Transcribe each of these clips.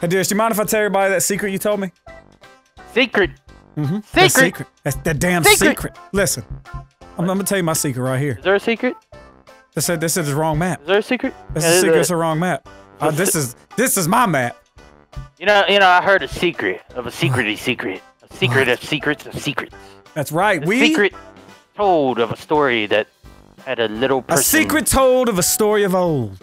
Hey, Dish, do you mind if I tell everybody that secret you told me? Secret? Mm-hmm. Secret? That secret. That's that damn secret. Listen, I'm going to tell you my secret right here. Is there a secret? This is the wrong map. Is there a secret? This is a secret. It's the wrong map. This is my map. You know, I heard a secret of a secrety secret. A secret of secrets of secrets. That's right. A secret told of a story that had a little person. A secret told of a story of old.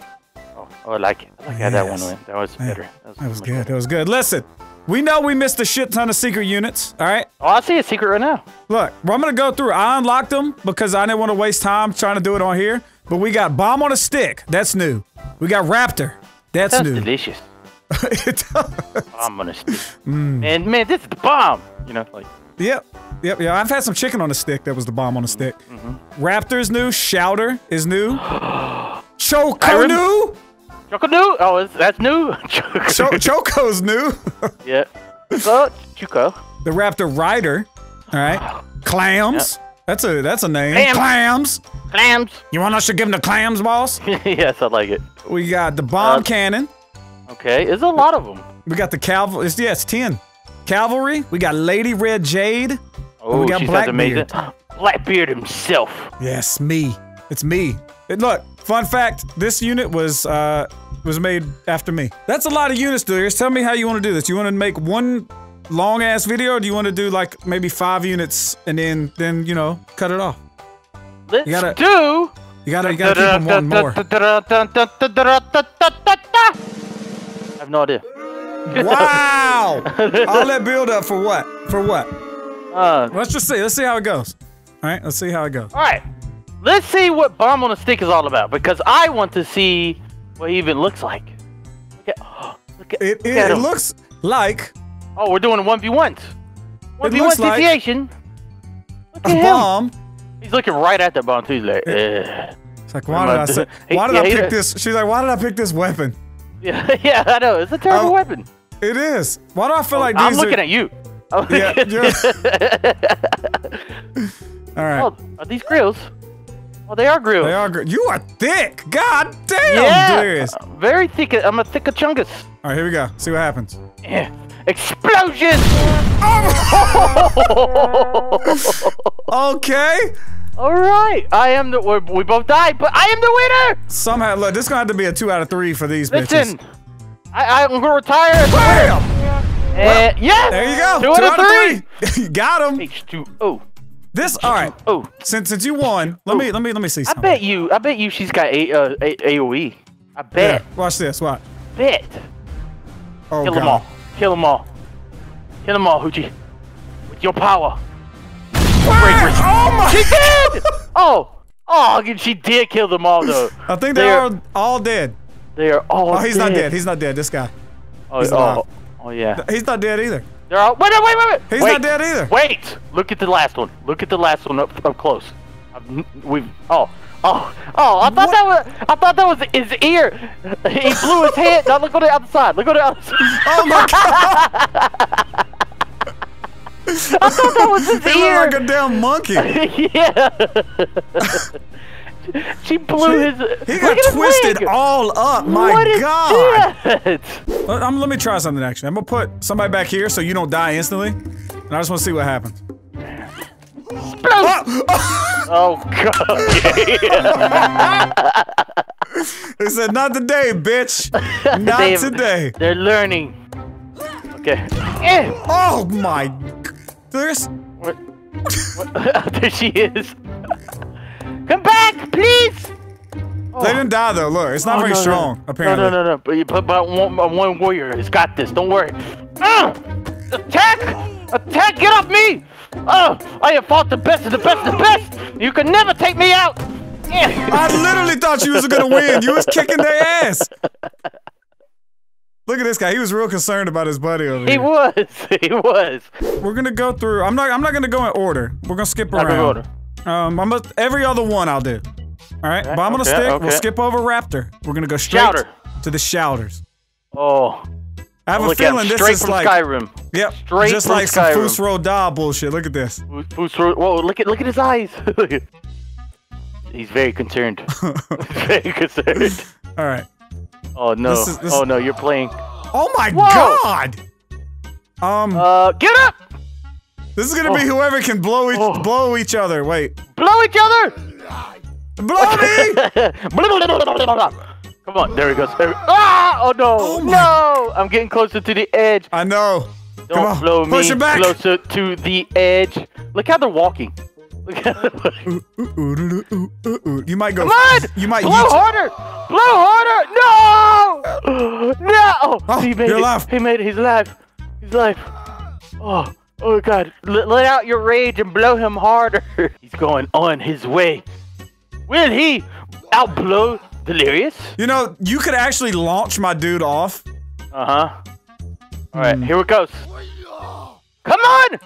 Oh, I like it. I like how that one went. That was better. That was good. That was good. Listen, we know we missed a shit ton of secret units, all right? Oh, I see a secret right now. Look, well, I'm going to go through. I unlocked them because I didn't want to waste time trying to do it on here. But we got Bomb on a Stick. That's new. We got Raptor. That's new. That's delicious. It does. Bomb on a Stick. Mm. And man, this is the bomb. You know, like. Yep. I've had some chicken on a stick that was the bomb on a stick. Mm-hmm. Raptor's new. Shouter is new. Choconoo? Choconoo? Oh, that's new? Choco's new. Yeah. So, Choco. The Raptor Rider. All right. Clams. Yep. That's a name. Clams. Clams. You want us to give him the clams, boss? Yes, I like it. We got the bomb cannon. Okay, there's a lot of them. We got the cavalry. Yeah, it's 10. Cavalry. We got Lady Red Jade. Oh, we got Blackbeard. Blackbeard himself. Yes, me. It's me. And look, fun fact: this unit was made after me. That's a lot of units, dude. Tell me how you want to do this. You want to make one long ass video, or do you want to do like maybe 5 units and then you know cut it off? Let's you gotta keep them one more. I have no idea. Wow! All that build up for what? For what? Let's just see. Let's see how it goes. All right. Let's see how it goes. All right. Let's see what Bomb on a Stick is all about, because I want to see what he even looks like. Look at it. It looks like... Oh, we're doing 1v1s. 1v1 situation. Like a bomb. He's looking right at the bomb, too. He's like, it's like, why did I pick this? She's like, why did I pick this weapon? Yeah, I know. It's a terrible weapon. It is. Why do I feel like these looking at you. Yeah. All right. Oh, are these grills? Well, they are grilled. They are grilled. You are thick. God damn, Delirious. Very thick. I'm a thick-a-chungus. All right, here we go. See what happens. Yeah. Explosion! Oh! Okay. All right. I am the... We both died, but I am the winner! Somehow... Look, this is going to have to be a 2 out of 3 for these bitches. Listen. I'm going to retire. Bam! Well, yes! There you go. 2 out of 3. You got him. H2O. This all right. Oh, since you won, let me see something. I bet you she's got AOE. I bet. Yeah, watch this. Watch. Bet. Oh, kill them all. Kill them all. Kill them all, Hoochie. With your power. Oh my! She did. Oh, she did kill them all though. I think they are all dead. They are all. Oh, he's not dead. He's not dead. This guy. Oh yeah. He's not dead either. They're all, wait. He's not dead either. Wait, look at the last one. Look at the last one up close. I thought that was his ear. He blew his head. Now look on the other side. Look on the other side. Oh my god. I thought that was his ear. Looked like a damn monkey. Yeah. She blew his. He got twisted all up. My god. Let me try something actually. I'm gonna put somebody back here so you don't die instantly, and I just want to see what happens. Oh god! They said not today, bitch. Not today. They're learning. Okay. Oh my! There's. What? There she is. Come back, please. They didn't die though. Look, it's not very strong, apparently. No. But you put about one warrior. It's got this. Don't worry. Attack! Attack! Get off me! I have fought the best of the best of the best. You can never take me out. I literally thought you was gonna win. You was kicking their ass. Look at this guy. He was real concerned about his buddy over here. He was. We're gonna go through. I'm not gonna go in order. We're gonna skip around. Every other one I'll do. All right, bomb on a stick. Okay. We'll skip over Raptor. We're gonna go straight to the Shouters. Oh, I have a feeling this is like Skyrim. Yep, just like some Fusro Da bullshit. Look at this. Fusro. Whoa, look at his eyes. He's very concerned. All right. Oh no. You're playing. Oh my god! Get up! This is gonna be whoever can blow each other. Wait. Blow each other! Blow me! Come on, there he goes. Ah! Oh no! Oh no! I'm getting closer to the edge. I know. Don't blow me. Push it back. Closer to the edge. Look how they're walking. You might go. Come on! You might blow harder. Blow harder! No! No! Oh, he made it. He made it. He's alive. He's alive. Oh. Oh god, let out your rage and blow him harder. He's going on his way. Will he outblow Delirious? You know, you could actually launch my dude off. Uh-huh. Alright, here it goes. Come on!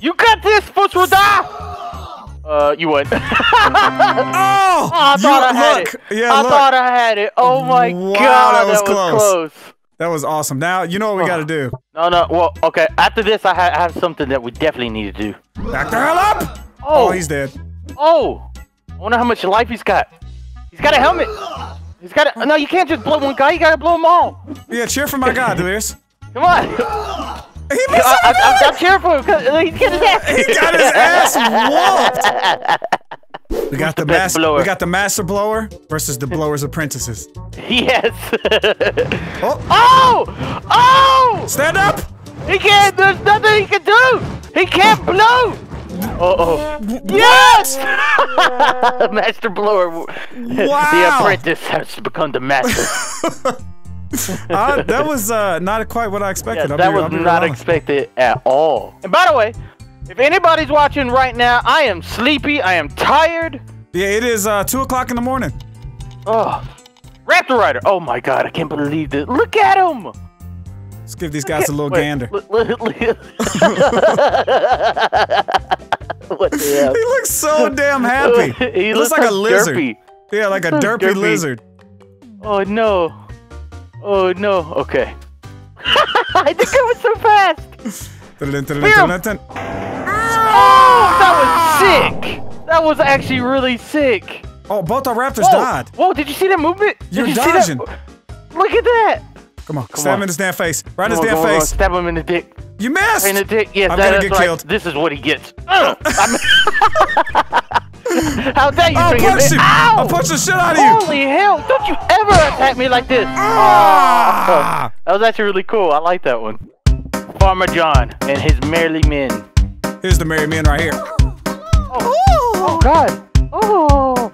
You got this, Fusroda! You win. Oh! I thought I had it. Yeah, I thought I had it. Oh my god, that was close. That was awesome. Now, you know what we gotta do. No, no, well, okay. After this, I have something that we definitely need to do. Back the hell up! Oh, he's dead. Oh! I wonder how much life he's got. He's got a helmet. He's got a... No, you can't just blow one guy. You gotta blow them all. Yeah, cheer for my guy, Delirious. Come on. I'm cheering for him. He's getting his ass. He got his ass whooped. We got the master blower versus the blower's apprentices. Yes. Oh. Oh! Oh! Stand up! He can't. There's nothing he can do. He can't blow. Uh-oh. Yes! Master blower. Wow. The apprentice has to become the master. That was not quite what I expected. Yeah, that was not expected at all. And by the way, if anybody's watching right now, I am sleepy. I am tired. Yeah, it is 2 o'clock in the morning. Oh, Raptor Rider. Oh my god, I can't believe this. Look at him. Let's give these guys a little gander. What the hell? He looks so damn happy. He looks like a lizard. Derpy. Yeah, like a derpy lizard. Oh no. Oh no, okay. I think it was so fast! Oh, that was sick! That was actually really sick! Oh, both our raptors died. Whoa, did you see that movement? You're dodging. Look at that! Come on, stab him in his damn face. Right in his damn face. Stab him in the dick. You missed! In the dick, yes, I'm gonna get killed. This is what he gets. How dare you bring him in? Ow! I'll punch the shit out of you! Holy hell! Don't you ever attack me like this! Ah! Oh, that was actually really cool. I like that one. Farmer John and his merry men. Here's the merry men right here. Oh, oh god! Oh!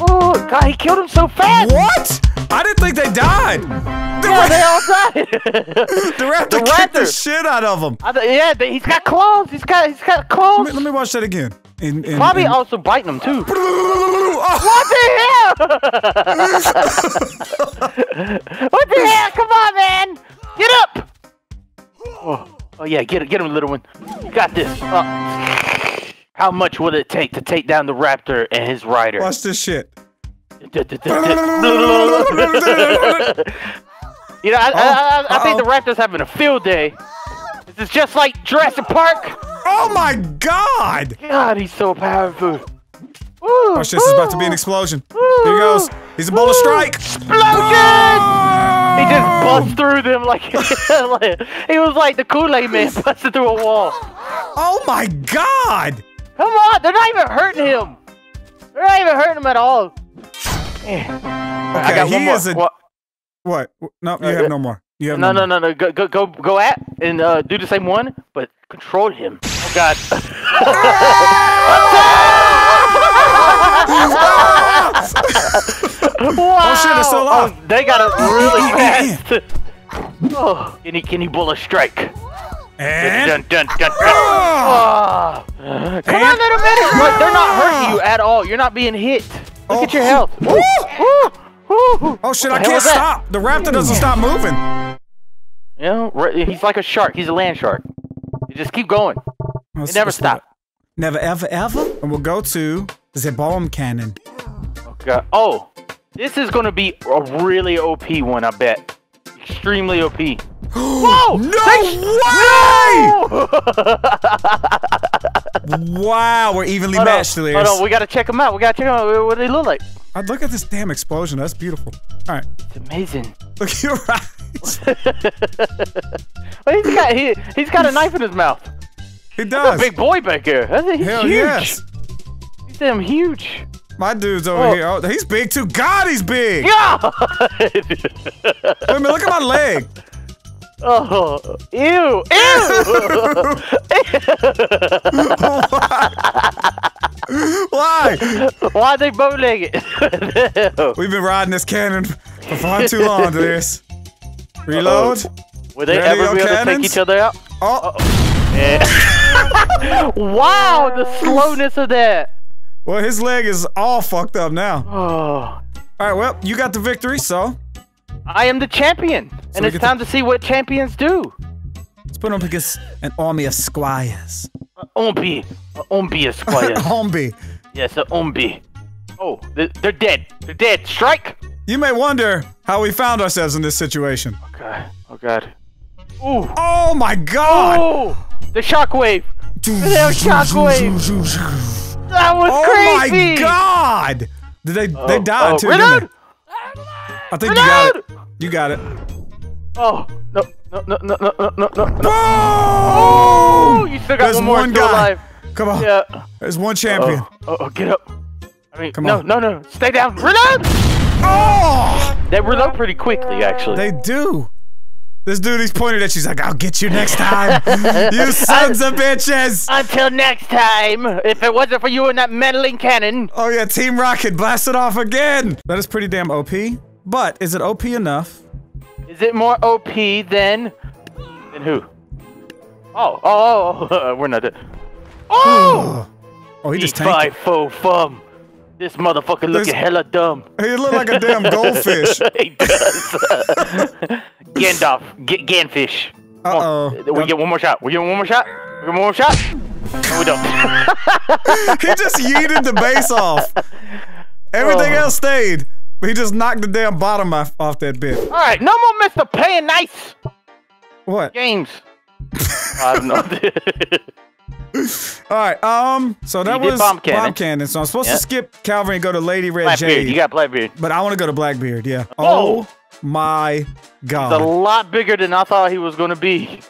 Oh god! He killed him so fast! What? I didn't think they died. They all died. The raptor kicked the shit out of him. Yeah, he's got claws. He's got claws. Let me watch that again. Probably also biting him too. What the hell? What the hell? Come on, man. Get up. Oh yeah, get him, little one. You got this. How much will it take to take down the raptor and his rider? Watch this shit. You know, I think the raptor's having a field day. This is just like Jurassic Park. Oh my god! God, he's so powerful. Oh shit, this is about to be an explosion. Here he goes. He's a boulder strike. Explosion! Oh! He just busts through them like he was like the Kool-Aid man busted through a wall. Oh my god! Come on, they're not even hurting him. They're not even hurting him at all. Yeah. Okay, I got one more. What? No, you have no more. You have no more. Go at and do the same one, but control him. Oh god. Wow. Oh shit, it's so long. Oh, they got it really fast. Oh, can he pull a strike? And dun. Oh. Come on, little minute. Look, they're not hurting you at all. You're not being hit. Look at your health. Oh shit, I can't stop. The raptor doesn't stop moving. Yeah, he's like a shark. He's a land shark. You just keep going. You never stop. Never, ever, ever. And we'll go to the bomb cannon. Okay. Oh, this is going to be a really OP one, I bet. Extremely OP. Whoa! No way! Wow, we're evenly matched. Hold on, we gotta check them out. What do they look like? Look at this damn explosion. That's beautiful. All right. It's amazing. Look at your eyes. Well, he's got a knife in his mouth. He does. That's a big boy back here. He's Hell huge. Yes. He's damn huge. My dude's over here. Oh, he's big too. God, he's big. God. Wait a minute. Look at my leg. Oh, ew, ew! Why? Why are they bow-legged? We've been riding this cannon for far too long to this. Reload? Will they ever be able to take each other out? Oh! Yeah. Wow, the slowness of that! Well, his leg is all fucked up now. Oh. Alright, well, you got the victory, so... I am the champion, and it's time to see what champions do. Let's put up against an army of squires. An ombi of squires. Ombi. Yes, an ombi. Oh, they're dead. They're dead. Strike! You may wonder how we found ourselves in this situation. Okay. Oh, God. Ooh. Oh, my God! Ooh! The shockwave! The shockwave! That was crazy! Oh, my God! They died, too, didn't they? I think you got it. Oh, no. Oh, you still got one more guy alive. Come on. Yeah. There's one champion. Oh, get up. I mean, Come on. No. Stay down. Reload! Oh! They reload pretty quickly, actually. They do. This dude, he's pointed at you. He's like, I'll get you next time. You sons of bitches. Until next time. If it wasn't for you and that meddling cannon. Oh, yeah. Team Rocket, blast it off again. That is pretty damn OP. But is it OP enough? Is it more OP than who? Oh, we're not dead. Oh! Oh, he just tanked it. Fum. This motherfucker looking hella dumb. He look like a damn goldfish. He does. Gandalf, Ganfish. Uh-oh. We get one more shot. We get one more shot. No, we don't. He just yeeted the base off. Everything else stayed. He just knocked the damn bottom off that bit. All right, no more Mr. Playing Nice. What? Games. I don't know. All right, so that was bomb cannon. So I'm supposed to skip Calvary and go to Lady Red Blackbeard. You got Blackbeard. But I want to go to Blackbeard, yeah. Whoa. Oh, my God. It's a lot bigger than I thought he was going to be.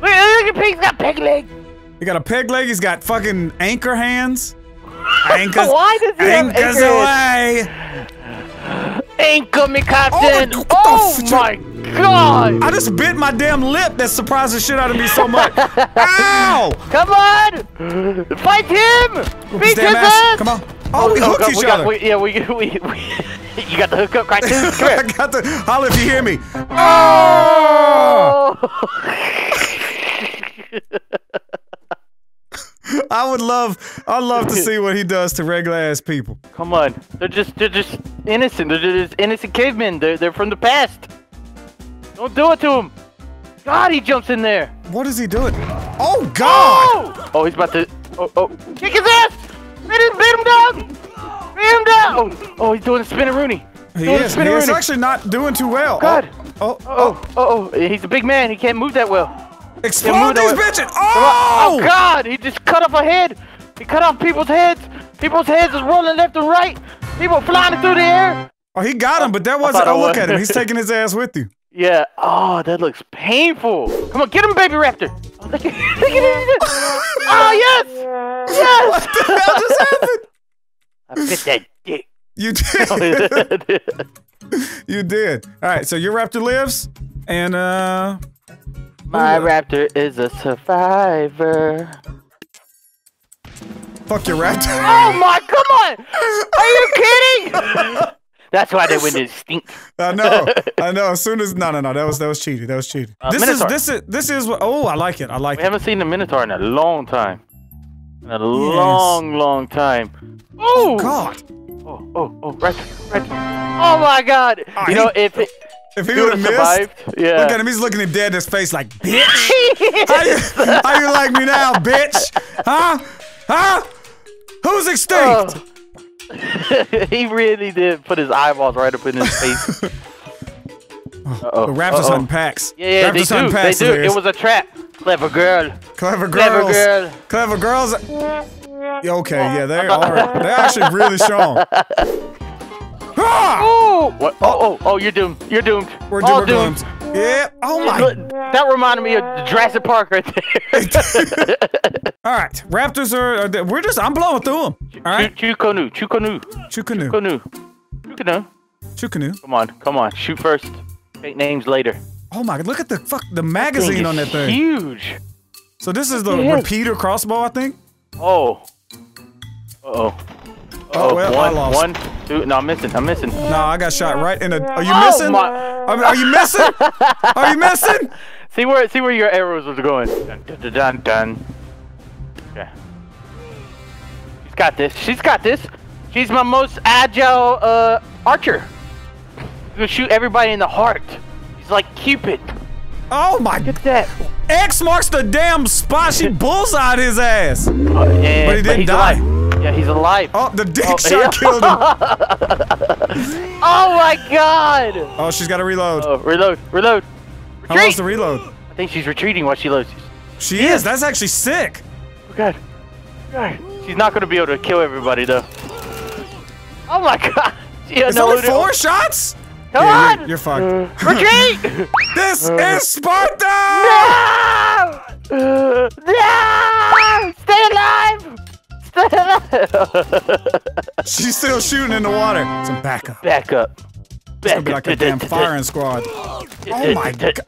Look at Pig. He's got peg leg. He got a peg leg. He's got fucking anchor hands. Anchors, why does he have anchors? Anchors away. Anchor me, Captain! Oh my God! I just bit my damn lip. That surprised the shit out of me so much. Ow! Come on! Fight him! Beat his ass! Come on! Oh, we hooked each other. Yeah, we you got the hookup, right? I got the holler if you hear me. Oh! I love to see what he does to regular ass people. Come on, they're just innocent. They're just innocent cavemen. They're from the past. Don't do it to him. God, he jumps in there. What is he doing? Oh God! Oh, he's about to. Oh, kick his ass! Beat him down! Oh, he's doing a spin-a-rooney. He is actually not doing too well. God. Oh, he's a big man. He can't move that well. Explode these bitches! Oh! Oh God! He just cut off a head. He cut off people's heads. People's heads is rolling left and right. People flying through the air. Oh, he got him, but that wasn't. Oh, look at him. He's taking his ass with you. Yeah. Oh, that looks painful. Come on, get him, baby raptor. Oh, look at him. Oh yes, yes. What the hell just happened? I bit that dick. You did. You did. All right. So your raptor lives, and my raptor is a survivor. Fuck your raptor. Oh my, come on! Are you kidding? That's why they win this stink. I know. As soon as no, that was cheating. That was cheating. This is what. Oh, I like it. We haven't seen the Minotaur in a long time. Long time. Oh God. Oh, raptor. Oh my God. You know if he would have missed, yeah. Look at him, he's looking him dead in his face like, bitch! How you like me now, bitch? Huh? Who's extinct? Oh. He really did put his eyeballs right up in his face. The raptors hunting packs. Yeah, they do. It was a trap. Clever girls. Okay, yeah, they are. They're actually really strong. Oh! What? Oh, you're doomed. You're doomed. We're all doomed. Yeah. Oh my. That reminded me of Jurassic Park right there. All right. Raptors are we're just, I'm blowing through them. All right. Chukunu. Chukunu. Chukunu. Chukunu. Chukunu. Chukunu. Come on. Come on. Shoot first. Take names later. Oh my, look at the magazine on that thing. Huge. So this is the repeater crossbow, I think. Oh. Uh-oh. Oh, well, I lost. One, two, no, I'm missing. I'm missing. No, I got shot right in the. Are you missing? Oh, my. Are you missing? Are you missing? See where your arrows was going. Dun, dun, dun, dun. Okay. She's got this. She's got this. She's my most agile archer. She'll shoot everybody in the heart. She's like Cupid. Oh my! Look at that. X marks the damn spot. She bullseyed his ass. Yeah, but he didn't die. Alive. Yeah, he's alive. Oh, the dick shot killed him. Oh my god! Oh, she's got to reload. Oh, reload. Retreat. How long's the reload? I think she's retreating while she loads. She is. That's actually sick. Oh god. She's not gonna be able to kill everybody though. Oh my god! It's only 4 shots. Come on! You're fucked. Retreat! This is Sparta! No! No! Stay alive! Stay alive! She's still shooting in the water. Some backup. It's gonna be like a damn firing squad. Oh my god.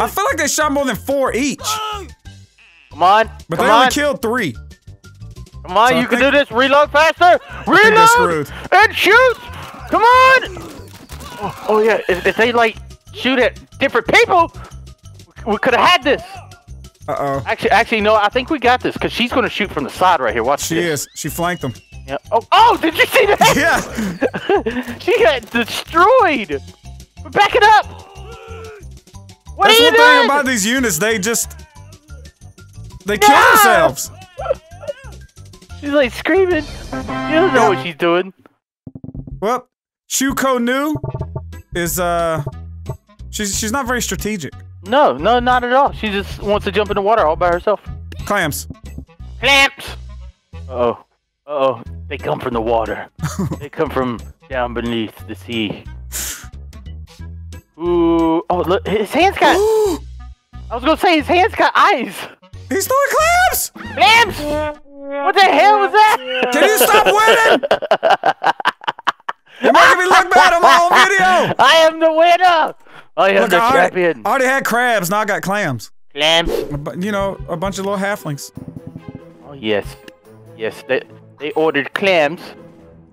I feel like they shot more than 4 each. Come on. But they only killed 3. Come on, you can do this. Reload faster! Reload! And shoot! Come on! Oh yeah, if they like shoot at different people, we could have had this. Uh-oh. Actually, no, I think we got this because she's gonna shoot from the side right here. Watch. She is. She flanked them. Yeah. Oh, did you see that? Yeah. She got destroyed. We're backing up. What That's are you doing? That's one thing about these units. They just kill themselves. She's like screaming. She doesn't know what she's doing. Well. Chukonu is she's not very strategic. No, not at all. She just wants to jump in the water all by herself. Clamps. Uh oh. They come from the water. They come from down beneath the sea. Ooh. Oh look, his hands got. I was gonna say his hands got eyes. He's throwing clamps. Clamps. What the hell was that? Can you stop winning? You're making me look bad on my own video! I am the winner! I am the champion. I already had crabs, now I got clams. Clams. You know, a bunch of little halflings. Oh, yes. Yes, they ordered clams.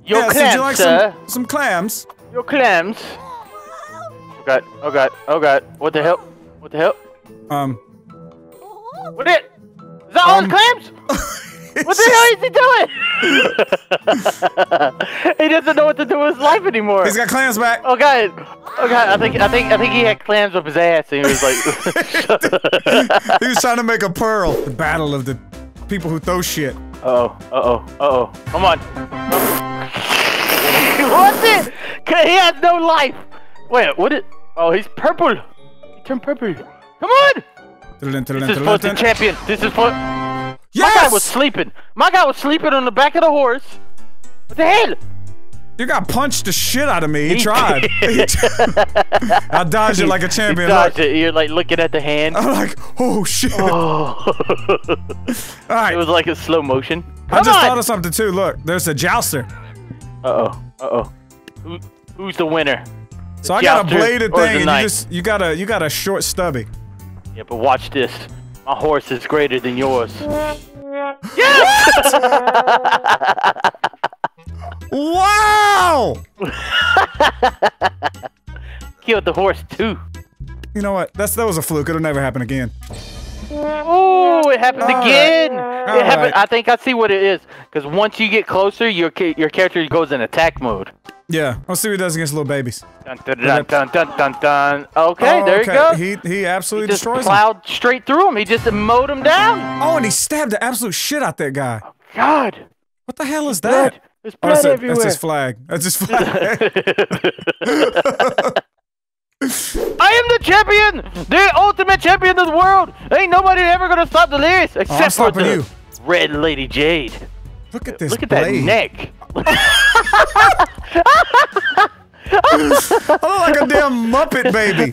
Your clams, so like sir. Some clams. Your clams. Oh, God. Oh, God. Oh, God. What the hell? What the hell? What is it? Is that all clams? What the hell is he doing? He doesn't know what to do with his life anymore. He's got clams back. Oh god. Oh god. I think he had clams up his ass and he was like he was trying to make a pearl. The battle of the people who throw shit. Uh oh. Come on. What's it? He has no life. Wait, what is Oh, he's purple. He turned purple. Come on! This is for the champion. This is for Yes! My guy was sleeping. My guy was sleeping on the back of the horse. What the hell? You got punched the shit out of me. He tried. I dodged it like a champion. Dodged it. You're like looking at the hand. I'm like, oh shit. Oh. All right. It was like a slow motion. I just thought of something too. Look, there's a jouster. Uh oh. Who's the winner? So I got a bladed thing, and you got a short stubby. Yeah, but watch this. My horse is greater than yours. Yes! Wow! Killed the horse too. You know what? That was a fluke. It'll never happen again. Oh, it happened again. Right. It happened. I think I see what it is. Because once you get closer, your character goes in attack mode. Yeah, I'll see what he does against little babies. Dun, dun, dun, dun, dun, dun, dun. Okay, there you go. He absolutely destroys him. He just plowed straight through him. He just mowed him down. Oh, and he stabbed the absolute shit out that guy. Oh, God. What the hell is that? There's blood everywhere. That's his flag. I am the champion. The ultimate champion of the world. Ain't nobody ever going to stop Delirious except for the Red Lady Jade. Look at this blade. Look at that neck. I look like a damn Muppet baby.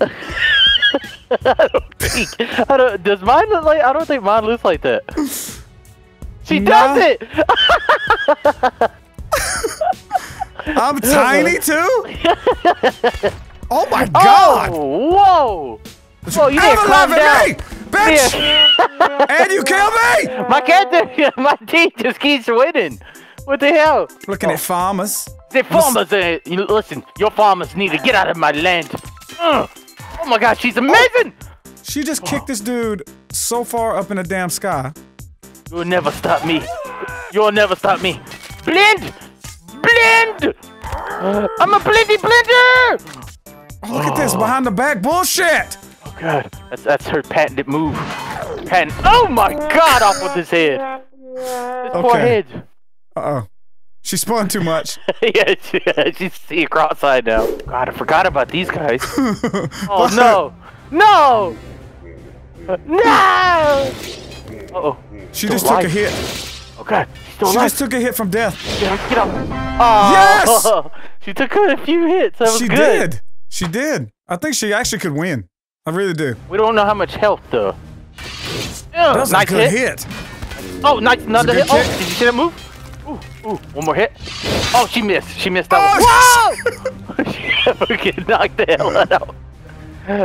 Does mine look like? I don't think mine looks like that. She does it. I'm tiny too. Oh my god! Oh, whoa! Whoa! You didn't climb down, bitch! Yeah. And you kill me! My cat, my teeth just keeps winning. What the hell? Looking at farmers. They're farmers. Listen, your farmers need to get out of my land. Oh my god, she's amazing! Oh, she just kicked this dude so far up in the damn sky. You'll never stop me. You'll never stop me. Blend! Blend! I'm a blendy blender! Oh, look at this behind the back bullshit! Oh god, that's her patented move. Oh my god, off with his head. His poor head. Uh-oh. She spawned too much. Yeah, she's cross-eyed now. God, I forgot about these guys. Oh, no. No! No! Uh-oh. She just took a hit. Oh, God. She just took a hit from death. Get up. Oh, yes! She took a few hits. That was good. She did. She did. I think she actually could win. I really do. We don't know how much health, though. That was a good hit. Oh, nice. Another hit. Oh, did you see that move? Ooh, ooh, one more hit. Oh, she missed. She missed that one. Whoa! She fucking knocked the hell out.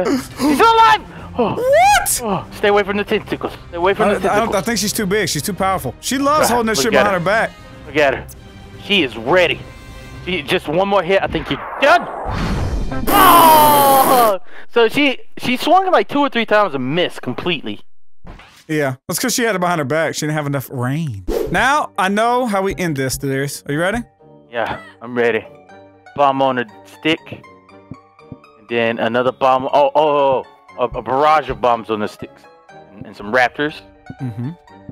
She's still alive! Oh. What? Oh, stay away from the tentacles. Stay away from the tentacles. I think she's too big. She's too powerful. She loves holding that shit behind her back. Look at her. She is ready. She, just one more hit. I think you're done. Oh! So she swung it like 2 or 3 times and missed completely. Yeah, that's because she had it behind her back. She didn't have enough range. Now, I know how we end this, Delirious. Are you ready? Yeah, I'm ready. Bomb on a stick. And then another bomb. A barrage of bombs on the sticks. And some raptors. Mm-hmm.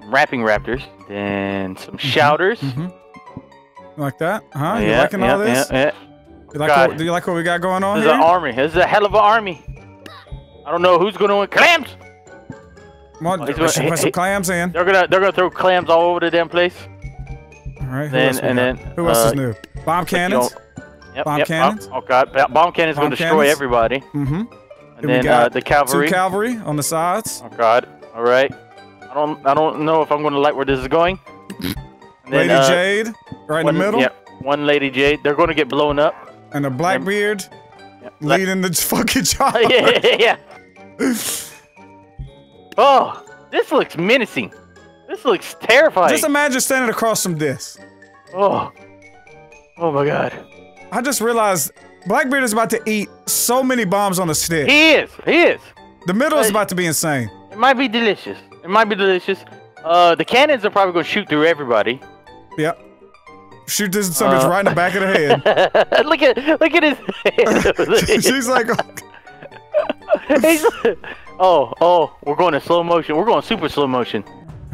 Rapping raptors. Then some shouters. Mm-hmm. Like that? Huh? Yeah, you liking all this? Yeah, you like what, do you like what we got going on here? This is an army. This is a hell of an army. I don't know who's going to win. Clams! They're gonna put some clams in. They're gonna throw clams all over the damn place. All right. Who else is new? Bomb cannons. Bomb cannons. Oh god, bomb cannons gonna destroy everybody. Mm-hmm. And then the cavalry. 2 cavalry on the sides. Oh god. All right. I don't know if I'm gonna like where this is going. Lady Jade, right in the middle. Yep. One Lady Jade. They're gonna get blown up. And a Blackbeard leading the fucking charge. Yeah. Oh, this looks menacing. This looks terrifying. Just imagine standing across from this. Oh. Oh my god. I just realized Blackbeard is about to eat so many bombs on the stick. He is. He is. The middle is about to be insane. It might be delicious. It might be delicious. The cannons are probably going to shoot through everybody. Yep. Shoot this somebody's right in the back of the head. Look at his head. She's like... Oh, we're going in slow motion. We're going super slow motion.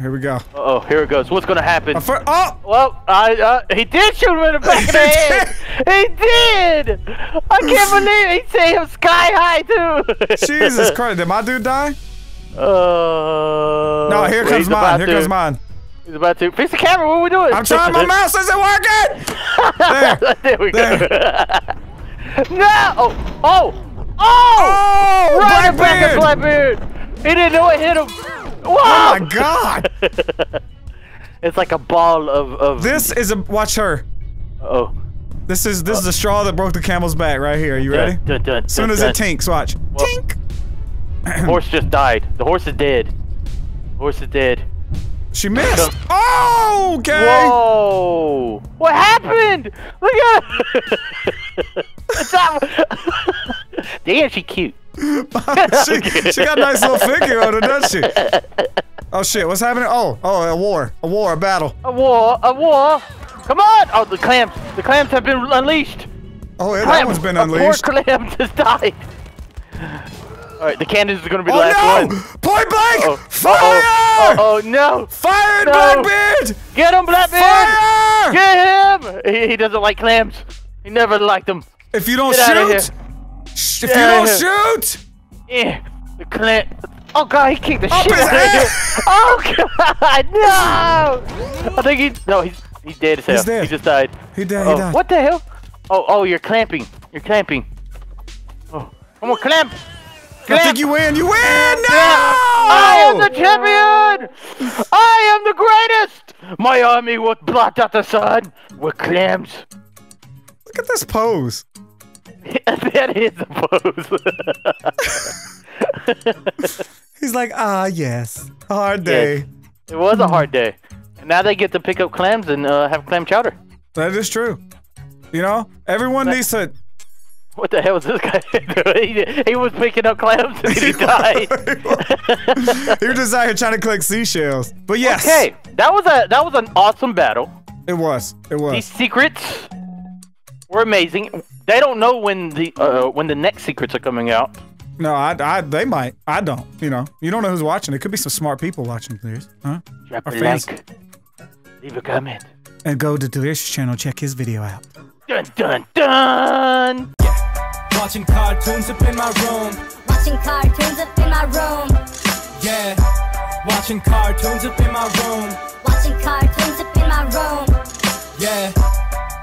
Here we go. Uh-oh, here it goes. What's going to happen? Oh! Well, he did shoot him in the back of the head. He did! I can't believe he saved him sky high, too. Jesus Christ, did my dude die? No, here comes mine. Here comes mine. He's about to. Fix the camera. What are we doing? I'm trying. My mouse isn't working. There we go. No! Oh! Oh! Right back at Blackbeard! He didn't know it hit him! Whoa! Oh my god! It's like a ball of... This is a... Watch her. Uh-oh. This is the straw that broke the camel's back right here. Are you ready? As soon as it tinks, watch. Well, tink! The horse just died. The horse is dead. The horse is dead. She missed! Oh! Okay! Whoa! What happened? Look at her! Damn, she cute. she got a nice little figure on her, doesn't she? Oh shit, what's happening? Oh, a war, a battle. A war. Come on! Oh, the clams have been unleashed. Oh, yeah, that one's been unleashed. Poor clam just died. All right, the cannons are gonna be the last one. Point blank! Fire! Oh no! Fire, Blackbeard! Get him, Blackbeard! Fire! Get him! He doesn't like clams. He never liked them. If you don't shoot. If you don't shoot! Yeah, the Clint. Oh god, he kicked the shit out of him. Oh god, no! I think he's dead as hell. He's dead. He just died. He died. What the hell? Oh, you're clamping. You're clamping. Oh, come on, clamp. Clamp. I think you win. You win. No! I am the champion. I am the greatest. My army will blot out the sun with clams. Look at this pose. That is the pose. He's like, ah, yes. Hard day. Yes. It was a hard day. And now they get to pick up clams and have clam chowder. That is true. You know, everyone needs to... What the hell was this guy doing? He was picking up clams and he died. He was just out here trying to collect seashells. But yes. Okay, that was an awesome battle. It was. It was. These secrets were amazing. They don't know when the next secrets are coming out. No, they might. I don't. You know, you don't know who's watching. It could be some smart people watching this. Huh? Drop a like. Leave a comment. And go to Delirious channel. Check his video out. Dun dun dun. Yeah. Watching cartoons up in my room. Watching cartoons up in my room. Yeah. Watching cartoons up in my room. Watching cartoons up in my room. Yeah.